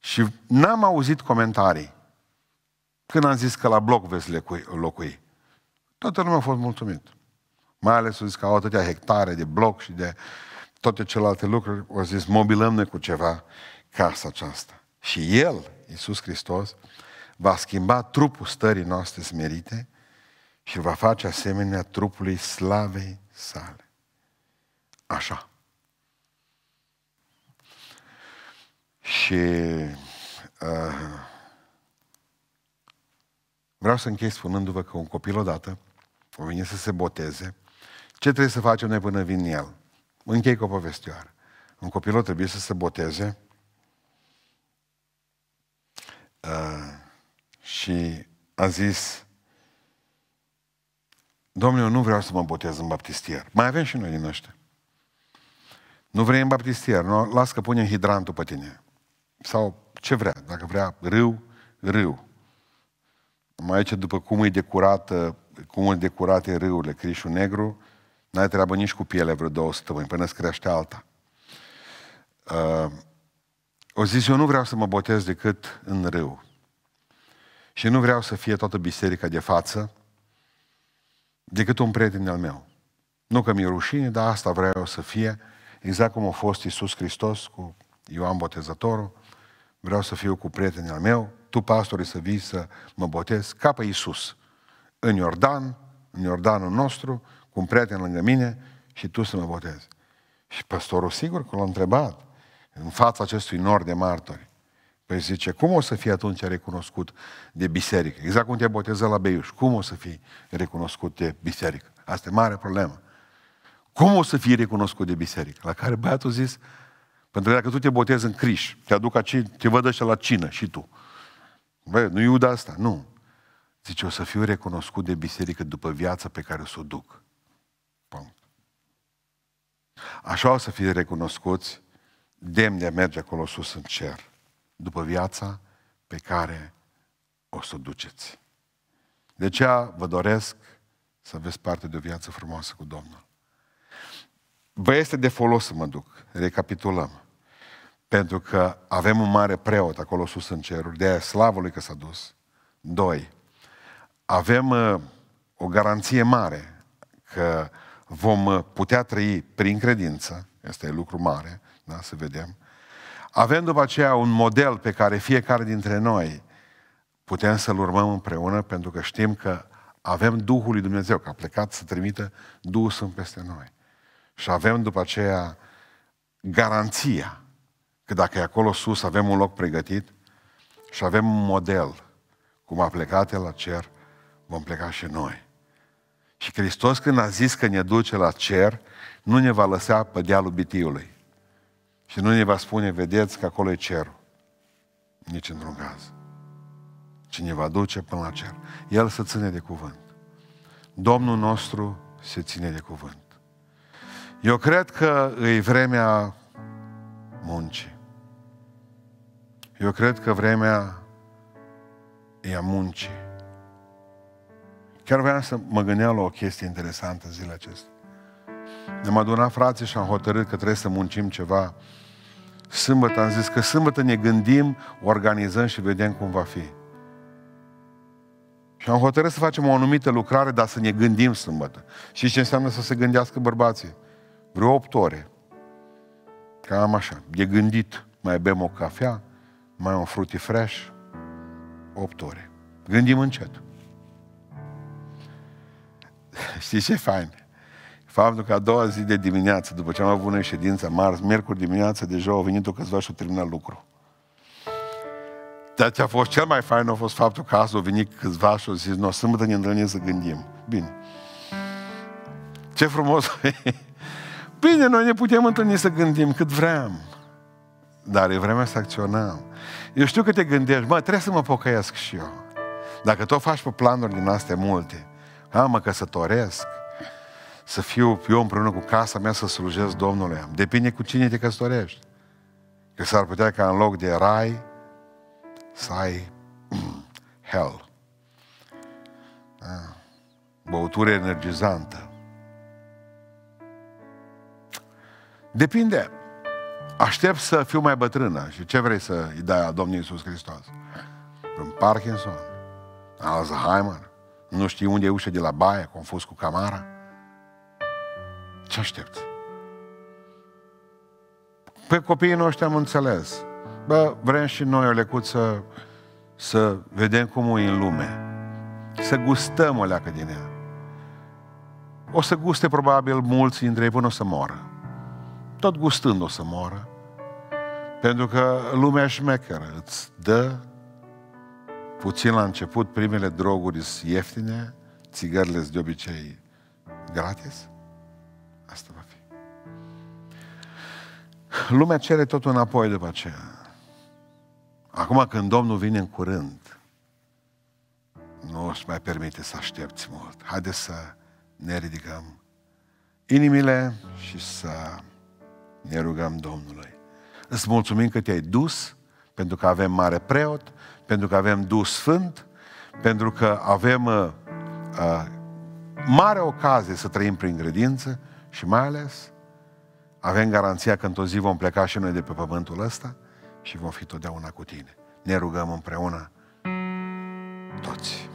și n-am auzit comentarii când am zis că la bloc veți locui. Toată lumea a fost mulțumită. Mai ales au zis că au atâtea hectare de bloc și de toate celelalte lucruri. Au zis, mobilăm noi cu ceva casa aceasta. Și El, Iisus Hristos, va schimba trupul stării noastre smerite și va face asemenea trupului slavei sale. Așa. Și uh, vreau să închei spunându-vă că un copil odată a venit să se boteze. Ce trebuie să facem noi până vin el? Închei cu o povestioară. Un copil trebuie să se boteze uh, și a zis: Domnule, eu nu vreau să mă botez în baptistier. Mai avem și noi din ăștia. Nu vrei în baptistier, nu? Las că punem hidrantul pe tine. Sau ce vrea, dacă vrea râu, râu. Mai aici, după cum e decurată, cum e decurate râurile, Crișul Negru, n-ai treabă nici cu piele vreo două săptămâni, până îți crește alta. Uh, o zis, eu nu vreau să mă botez decât în râu. Și nu vreau să fie toată biserica de față, decât un prieten al meu. Nu că mi-e rușine, dar asta vreau eu să fie, exact cum a fost Iisus Hristos cu Ioan Botezătorul. Vreau să fiu cu prietenii al meu, tu, pastore, să vii să mă botez ca pe Iisus, în Iordan, în Iordanul nostru, cu un prieten lângă mine și tu să mă botezi. Și pastorul sigur că l-a întrebat, în fața acestui nor de martori, păi zice, cum o să fii atunci recunoscut de biserică? Exact cum te boteză la Beiuș, cum o să fii recunoscut de biserică? Asta e mare problemă. Cum o să fii recunoscut de biserică? La care băiatul zis, pentru că dacă tu te botezi în Criș, te aduc aici, te văd ăștia la cină și tu. Băi, nu iud asta, nu. Zice, o să fiu recunoscut de biserică după viața pe care o să o duc. Punct. Așa o să fii recunoscuți, demn de a merge acolo sus în cer, după viața pe care o să o duceți. De aceea vă doresc să aveți parte de o viață frumoasă cu Domnul. Vă este de folos să mă duc, recapitulăm, pentru că avem un mare preot acolo sus în ceruri, de aia slavă lui că s-a dus. Doi, avem uh, o garanție mare că vom uh, putea trăi prin credință, asta e lucru mare, da, să vedem. Avem după aceea un model pe care fiecare dintre noi putem să-l urmăm împreună, pentru că știm că avem Duhul lui Dumnezeu, că a plecat să trimită Duhul Sfânt peste noi. Și avem după aceea garanția că dacă e acolo sus avem un loc pregătit și avem un model, cum a plecat El la cer, vom pleca și noi. Și Hristos, când a zis că ne duce la cer, nu ne va lăsa pe dealul bitiului și nu ne va spune, vedeți că acolo e cerul, nici într-un caz, ci ne va duce până la cer. El se ține de cuvânt. Domnul nostru se ține de cuvânt. Eu cred că e vremea muncii. Eu cred că vremea e a muncii. Chiar vreau să mă gândeam la o chestie interesantă zilele acestea. Ne-am adunat frații și am hotărât că trebuie să muncim ceva. Sâmbătă am zis că sâmbătă ne gândim, organizăm și vedem cum va fi. Și am hotărât să facem o anumită lucrare, dar să ne gândim sâmbătă. Și ce înseamnă să se gândească bărbații? Vreo opt ore. Cam așa, de gândit. Mai bem o cafea, mai un fructi fresh. opt ore. Gândim încet. Știți ce fain? Faptul că a doua zi de dimineață, după ce am avut noi ședința marți, miercuri dimineață, deja au venit-o câțiva și-o terminat lucru. Dar ce a fost cel mai fain a fost faptul că azi au venit câțiva și au zis, noi sâmbătă ne întâlnim să gândim. Bine. Ce frumos e. Bine, noi ne putem întâlni să gândim cât vrem. Dar e vremea să acționăm. Eu știu că te gândești, mă, trebuie să mă pocăiesc și eu. Dacă tot faci pe planuri din astea multe, a, mă căsătoresc, să fiu eu împreună cu casa mea să slujesc Domnului. Depinde cu cine te căsătorești. Că s-ar putea ca în loc de rai să ai hell. A, băutură energizantă. Depinde. Aștept să fiu mai bătrână. Și ce vrei să-i dai la Domnul Iisus Hristos? În Parkinson? Alzheimer? Nu știi unde e ușa de la baie, confuz cu camara? Ce aștepți? Pe copiii noștri am înțeles. Bă, vrem și noi o lecuță să vedem cum e în lume. Să gustăm o leacă din ea. o să guste probabil mulți dintre ei până o să moară. Tot gustând o să moară. Pentru că lumea șmecheră îți dă puțin la început, primele droguri sunt ieftine, țigările sunt de obicei gratis. Asta va fi. Lumea cere totul înapoi după aceea. Acum când Domnul vine în curând, nu îți mai permite să aștepți mult. Haideți să ne ridicăm inimile și să ne rugăm Domnului. Îți mulțumim că te-ai dus, pentru că avem mare preot, pentru că avem Duh Sfânt, pentru că avem uh, uh, mare ocazie să trăim prin credință și mai ales avem garanția că într-o zi vom pleca și noi de pe pământul ăsta și vom fi totdeauna cu tine. Ne rugăm împreună toți.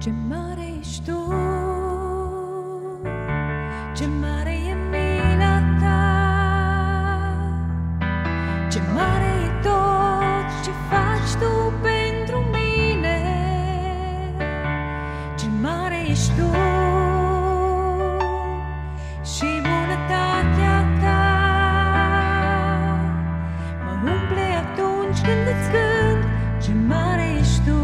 Ce mare ești tu, ce mare e mila ta, ce mare e tot ce faci tu pentru mine. Ce mare ești tu și bunătatea ta mă umple atunci când îți cânt. Ce mare ești tu,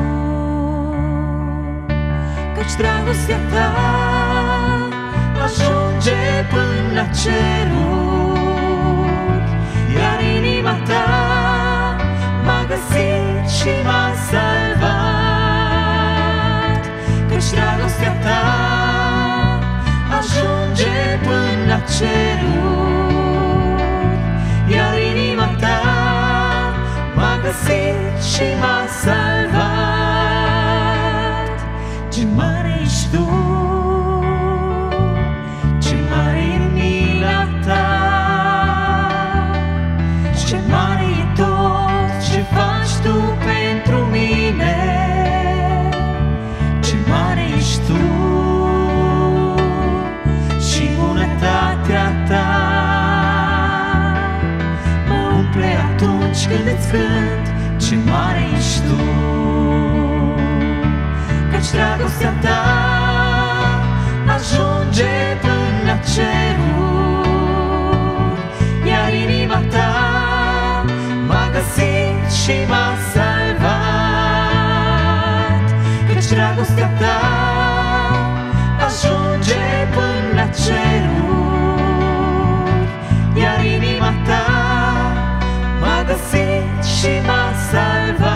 dragostea ta ajunge până la ceruri, iar inima ta m-a găsit și m-a salvat. Căci dragostea ta ajunge până la ceruri, iar inima ta m-a găsit și m-a salvat. Ce mare tu, ce mare e mila ta, ce mare e tot ce faci tu pentru mine. Ce mare ești tu și bunătatea ta mă umple atunci când îți cânt. Ce mare ești tu, căci dragostea ta ajunge până la ceruri, iar inima ta m-a găsit și m-a salvat. Căci dragostea ta ajunge până la ceruri, iar inima ta m-a găsit și m-a salvat.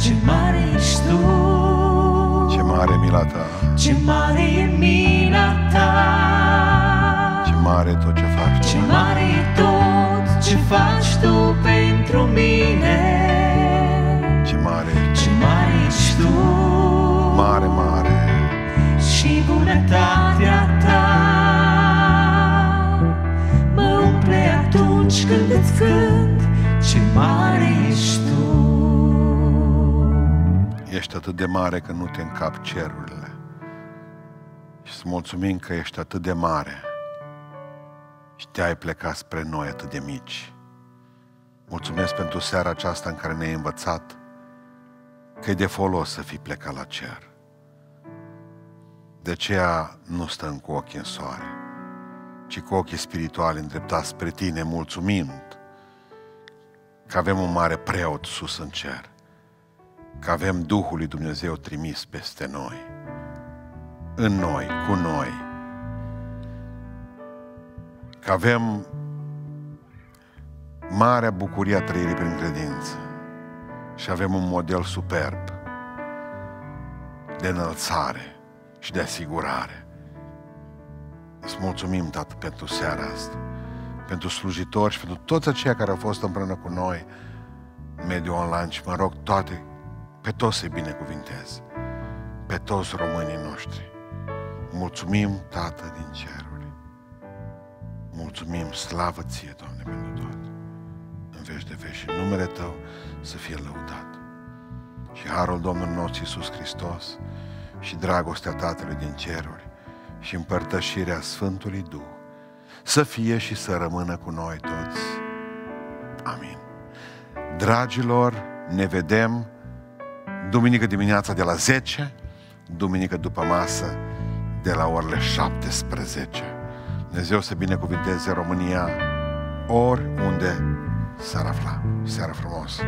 Ce mare ești tu, ce mare e mila ta, ce mare e tot ce faci tu, ce mare e tot ce faci tu pentru mine. Ce mare, ce mare ești tu, mare, mare, și bunătatea ta mă umple atunci când îți cânt. Ce mare ești tu, ești atât de mare că nu te încap cerurile. Și îți mulțumim că ești atât de mare și te-ai plecat spre noi atât de mici. mulțumesc pentru seara aceasta în care ne-ai învățat că e de folos să fii plecat la cer. De aceea nu stăm cu ochii în soare, ci cu ochii spirituali îndreptați spre tine, mulțumind că avem un mare preot sus în cer, că avem Duhul lui Dumnezeu trimis peste noi, în noi, cu noi, că avem marea bucurie a trăirii prin credință și avem un model superb de înălțare și de asigurare. Îți mulțumim, Tată, pentru seara asta, pentru slujitori și pentru toți aceia care au fost împreună cu noi în mediul online, și mă rog toate, pe toți să-i binecuvintez, pe toți românii noștri. Mulțumim, Tată, din ceruri. Mulțumim, slavă ție, Doamne, pentru toate. În veci de veci și numele Tău să fie lăudat. Și harul Domnului nostru Iisus Hristos și dragostea Tatălui din ceruri și împărtășirea Sfântului Duh să fie și să rămână cu noi toți. Amin. Dragilor, ne vedem duminică dimineața de la zece, duminică după masă de la orele șaptesprezece. Dumnezeu să binecuvinteze România oriunde s-ar afla. Seară frumoasă!